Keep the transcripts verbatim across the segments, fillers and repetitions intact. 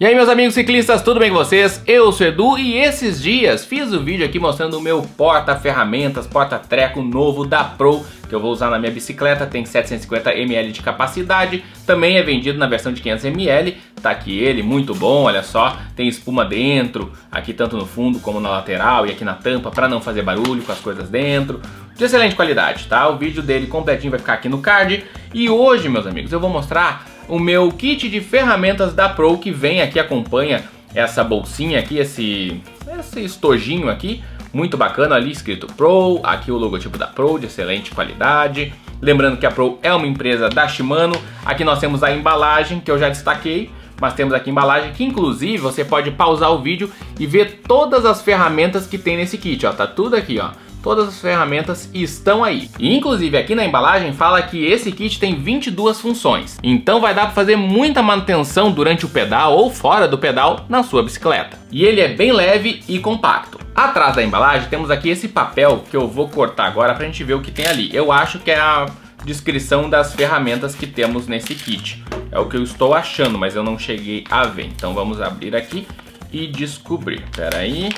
E aí meus amigos ciclistas, tudo bem com vocês? Eu sou o Edu e esses dias fiz o vídeo aqui mostrando o meu porta-ferramentas, porta-treco novo da Pro que eu vou usar na minha bicicleta, tem setecentos e cinquenta mililitros de capacidade, também é vendido na versão de quinhentos mililitros, tá aqui ele, muito bom, olha só, tem espuma dentro, aqui tanto no fundo como na lateral e aqui na tampa para não fazer barulho com as coisas dentro, de excelente qualidade, tá? O vídeo dele completinho vai ficar aqui no card e hoje meus amigos eu vou mostrar o meu kit de ferramentas da Pro que vem aqui, acompanha essa bolsinha aqui, esse, esse estojinho aqui, muito bacana, ali escrito Pro, aqui o logotipo da Pro, de excelente qualidade. Lembrando que a Pro é uma empresa da Shimano, aqui nós temos a embalagem que eu já destaquei, mas temos aqui a embalagem que inclusive você pode pausar o vídeo e ver todas as ferramentas que tem nesse kit, ó, tá tudo aqui, ó. Todas as ferramentas estão aí. E, inclusive, aqui na embalagem fala que esse kit tem vinte e duas funções. Então vai dar para fazer muita manutenção durante o pedal ou fora do pedal na sua bicicleta. E ele é bem leve e compacto. Atrás da embalagem temos aqui esse papel que eu vou cortar agora para a gente ver o que tem ali. Eu acho que é a descrição das ferramentas que temos nesse kit. É o que eu estou achando, mas eu não cheguei a ver. Então vamos abrir aqui e descobrir. Pera aí.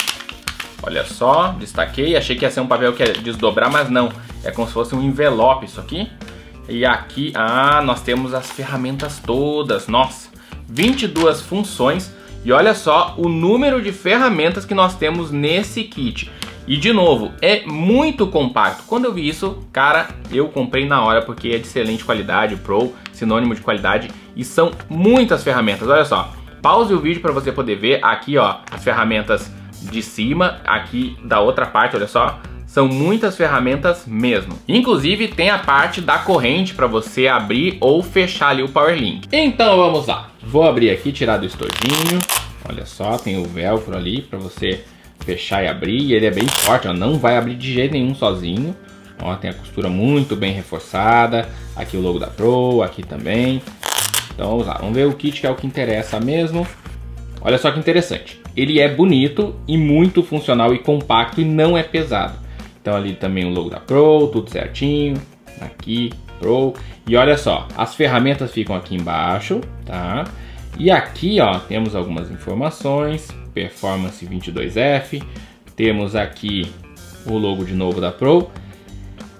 Olha só, destaquei, achei que ia ser um papel que ia desdobrar, mas não. É como se fosse um envelope isso aqui. E aqui, ah, nós temos as ferramentas todas, nossa, vinte e duas funções. E olha só o número de ferramentas que nós temos nesse kit. E de novo, é muito compacto. Quando eu vi isso, cara, eu comprei na hora porque é de excelente qualidade, Pro, sinônimo de qualidade. E são muitas ferramentas, olha só. Pause o vídeo para você poder ver aqui, ó, as ferramentas de cima, aqui da outra parte, olha só, são muitas ferramentas mesmo. Inclusive tem a parte da corrente para você abrir ou fechar ali o Power Link. Então vamos lá, vou abrir aqui, tirar do estojinho, olha só, tem o velcro ali para você fechar e abrir, e ele é bem forte, ó, não vai abrir de jeito nenhum sozinho, ó, tem a costura muito bem reforçada, aqui o logo da Pro, aqui também. Então vamos lá, vamos ver o kit que é o que interessa mesmo. Olha só que interessante, ele é bonito e muito funcional e compacto e não é pesado. Então ali também o logo da Pro, tudo certinho, aqui Pro. E olha só, as ferramentas ficam aqui embaixo, tá? E aqui ó, temos algumas informações, Performance vinte e dois F, temos aqui o logo de novo da Pro.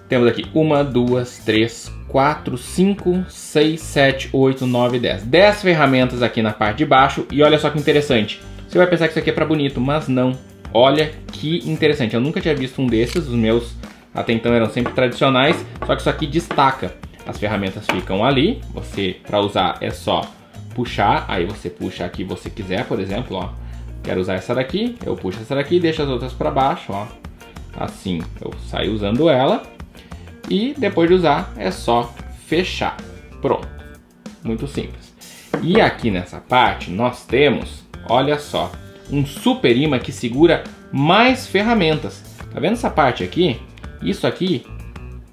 Temos aqui uma, duas, três, quatro, cinco, seis, sete, oito, nove, dez. dez ferramentas aqui na parte de baixo e olha só que interessante. Você vai pensar que isso aqui é para bonito, mas não. Olha que interessante, eu nunca tinha visto um desses, os meus até então eram sempre tradicionais, só que isso aqui destaca. As ferramentas ficam ali, você para usar é só puxar, aí você puxa aqui você quiser, por exemplo, ó. Quero usar essa daqui, eu puxo essa daqui e deixo as outras para baixo, ó. Assim, eu saio usando ela. E depois de usar é só fechar, pronto, muito simples. E aqui nessa parte nós temos, olha só, um super imã que segura mais ferramentas. Tá vendo essa parte aqui? Isso aqui,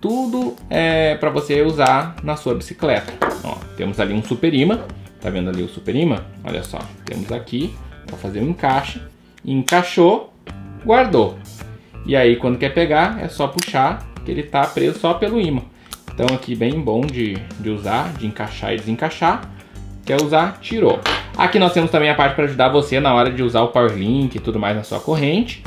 tudo é para você usar na sua bicicleta. Ó, temos ali um super imã, tá vendo ali o super imã? Olha só, temos aqui para fazer um encaixe, encaixou, guardou. E aí quando quer pegar é só puxar, que ele tá preso só pelo imã. Então aqui bem bom de, de usar, de encaixar e desencaixar. Quer usar, tirou. Aqui nós temos também a parte para ajudar você na hora de usar o Power Link e tudo mais na sua corrente.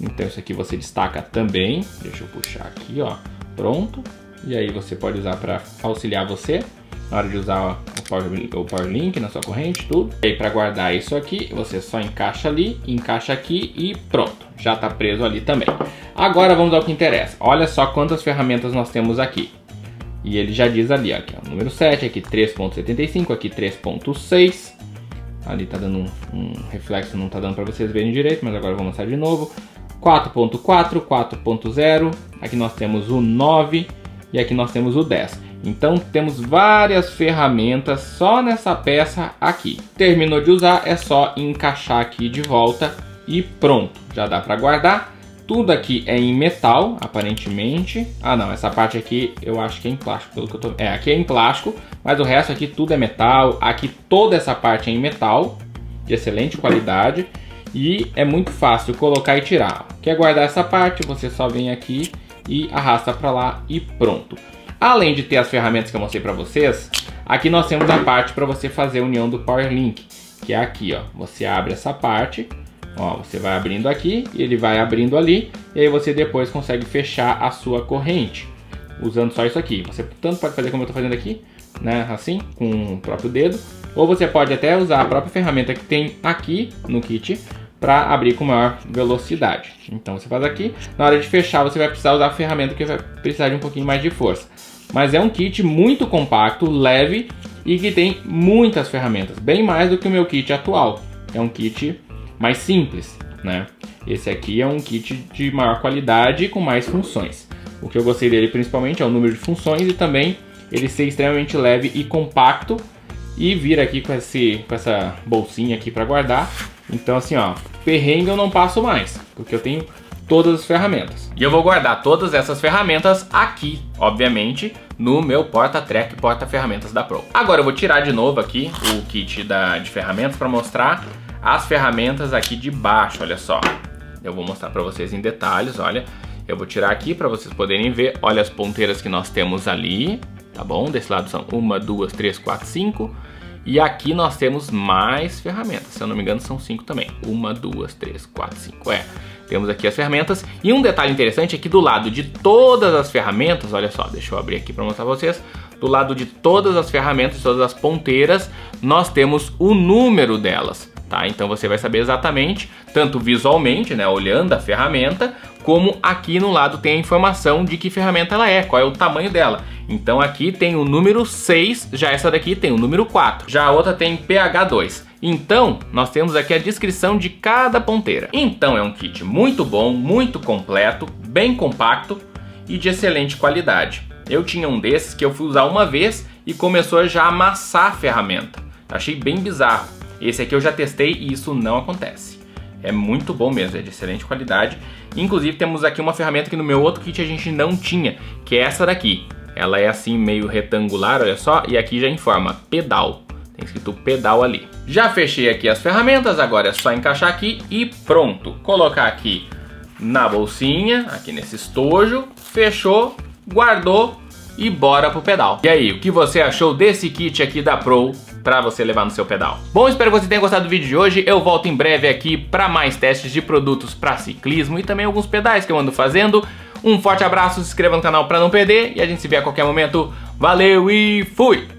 Então isso aqui você destaca também. Deixa eu puxar aqui, ó. Pronto. E aí você pode usar para auxiliar você na hora de usar o Power, o Power Link na sua corrente, tudo. E aí para guardar isso aqui, você só encaixa ali, encaixa aqui e pronto. Já tá preso ali também. Agora vamos ao que interessa. Olha só quantas ferramentas nós temos aqui. E ele já diz ali, ó, aqui, ó, número sete, aqui três ponto setenta e cinco, aqui três ponto seis. Ali tá dando um, um reflexo, não tá dando para vocês verem direito, mas agora eu vou mostrar de novo. quatro ponto quatro, quatro ponto zero, aqui nós temos o nove e aqui nós temos o dez. Então temos várias ferramentas só nessa peça aqui. Terminou de usar, é só encaixar aqui de volta e pronto. Já dá para guardar. Tudo aqui é em metal, aparentemente. Ah não, essa parte aqui eu acho que é em plástico, pelo que eu tô... É, aqui é em plástico, mas o resto aqui tudo é metal. Aqui toda essa parte é em metal, de excelente qualidade. E é muito fácil colocar e tirar. Quer guardar essa parte, você só vem aqui e arrasta para lá e pronto. Além de ter as ferramentas que eu mostrei para vocês, aqui nós temos a parte para você fazer a união do Power Link. que é aqui, ó. Você abre essa parte, ó, você vai abrindo aqui e ele vai abrindo ali, e aí você depois consegue fechar a sua corrente usando só isso aqui. Você tanto pode fazer como eu tô fazendo aqui, né, assim, com o próprio dedo, ou você pode até usar a própria ferramenta que tem aqui no kit para abrir com maior velocidade. Então você faz aqui, na hora de fechar você vai precisar usar a ferramenta que vai precisar de um pouquinho mais de força. Mas é um kit muito compacto, leve e que tem muitas ferramentas, bem mais do que o meu kit atual. É um kit mais simples, né? Esse aqui é um kit de maior qualidade e com mais funções. O que eu gostei dele principalmente é o número de funções e também ele ser extremamente leve e compacto, e vir aqui com, esse, com essa bolsinha aqui para guardar. Então assim, ó, perrengue eu não passo mais, porque eu tenho todas as ferramentas. E eu vou guardar todas essas ferramentas aqui, obviamente, no meu porta-track, porta-ferramentas da Pro. Agora eu vou tirar de novo aqui o kit da, de ferramentas para mostrar as ferramentas aqui de baixo, olha só. Eu vou mostrar para vocês em detalhes, olha. Eu vou tirar aqui para vocês poderem ver, olha as ponteiras que nós temos ali, tá bom? Desse lado são uma, duas, três, quatro, cinco. E aqui nós temos mais ferramentas, se eu não me engano são cinco também. Uma, duas, três, quatro, cinco, é. Temos aqui as ferramentas. E um detalhe interessante é que do lado de todas as ferramentas, olha só, deixa eu abrir aqui para mostrar pra vocês. Do lado de todas as ferramentas, todas as ponteiras, nós temos o número delas, tá? Então você vai saber exatamente, tanto visualmente, né, olhando a ferramenta, como aqui no lado tem a informação de que ferramenta ela é, qual é o tamanho dela. Então aqui tem o número seis, já essa daqui tem o número quatro, já a outra tem P H dois. Então nós temos aqui a descrição de cada ponteira. Então é um kit muito bom, muito completo, bem compacto e de excelente qualidade. Eu tinha um desses que eu fui usar uma vez e começou já a amassar a ferramenta. Achei bem bizarro. Esse aqui eu já testei e isso não acontece. É muito bom mesmo, é de excelente qualidade. Inclusive temos aqui uma ferramenta que no meu outro kit a gente não tinha, que é essa daqui. Ela é assim meio retangular, olha só, e aqui já informa pedal. Tem escrito pedal ali. Já fechei aqui as ferramentas, agora é só encaixar aqui e pronto. Colocar aqui na bolsinha, aqui nesse estojo, fechou, guardou e bora pro pedal. E aí, o que você achou desse kit aqui da Pro para você levar no seu pedal? Bom, espero que você tenha gostado do vídeo de hoje. Eu volto em breve aqui para mais testes de produtos para ciclismo e também alguns pedais que eu ando fazendo. Um forte abraço, se inscreva no canal para não perder e a gente se vê a qualquer momento. Valeu e fui!